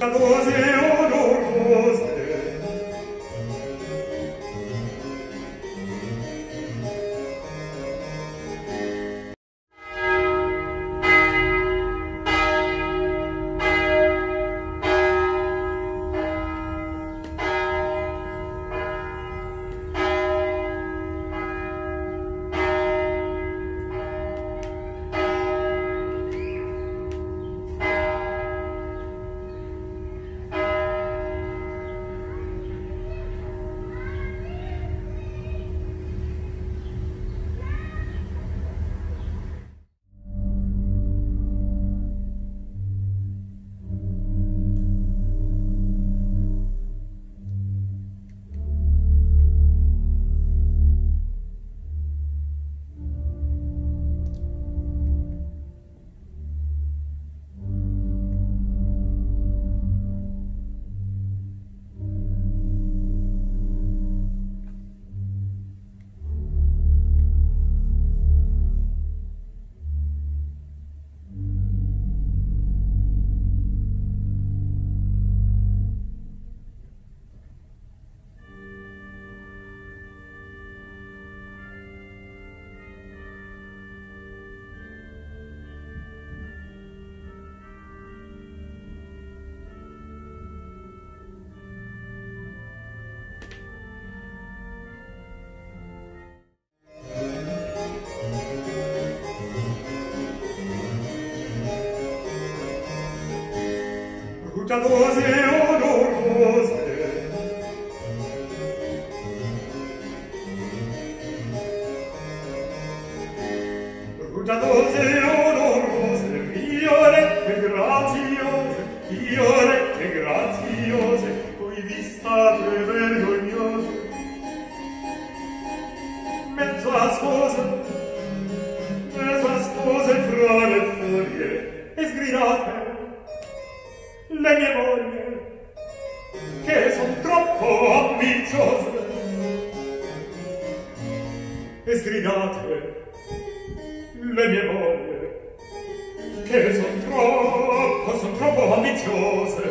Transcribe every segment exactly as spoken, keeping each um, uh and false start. Chalose odorose Chalose odorose violette graziose violette graziose cui vi state vergognose mezzo a spose mezzo a spose fra le foglie e sgridate le mie moglie, che son troppo ambiciose, e sgridate le mie moglie, che son troppo, son troppo ambiciose,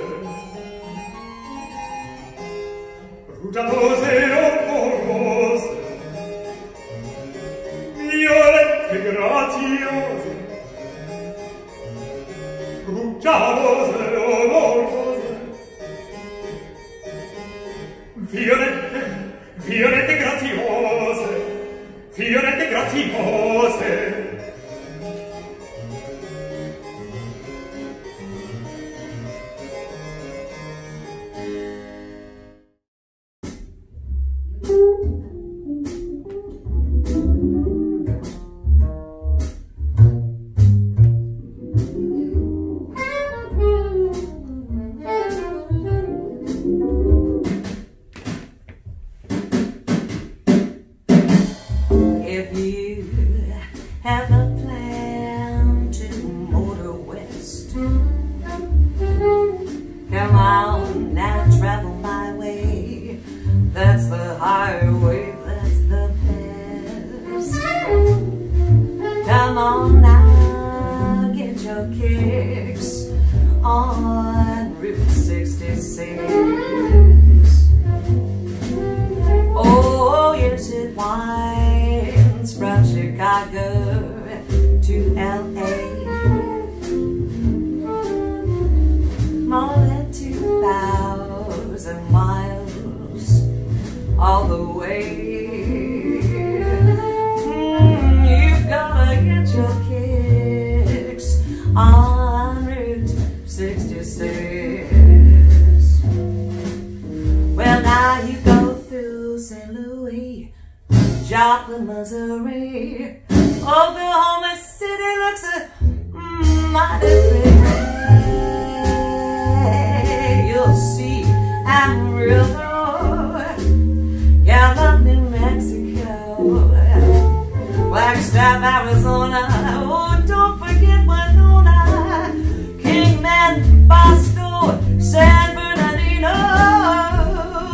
rugiatose e odorose, violette graziose, rugiatose Violette, violette graziose, violette graziose.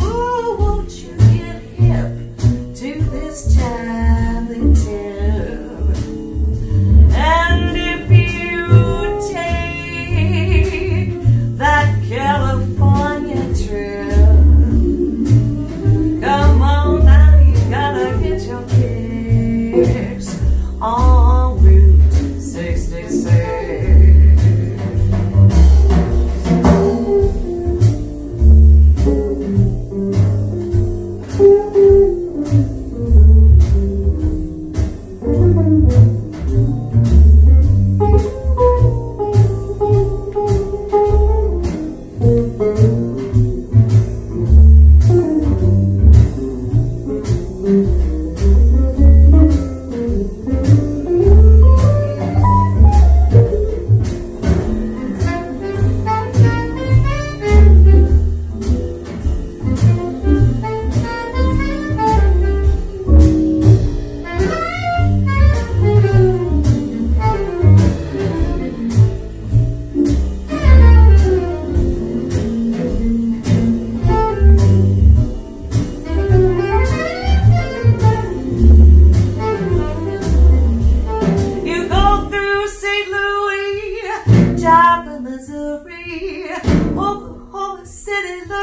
Won't you get hip to this time?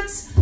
nuts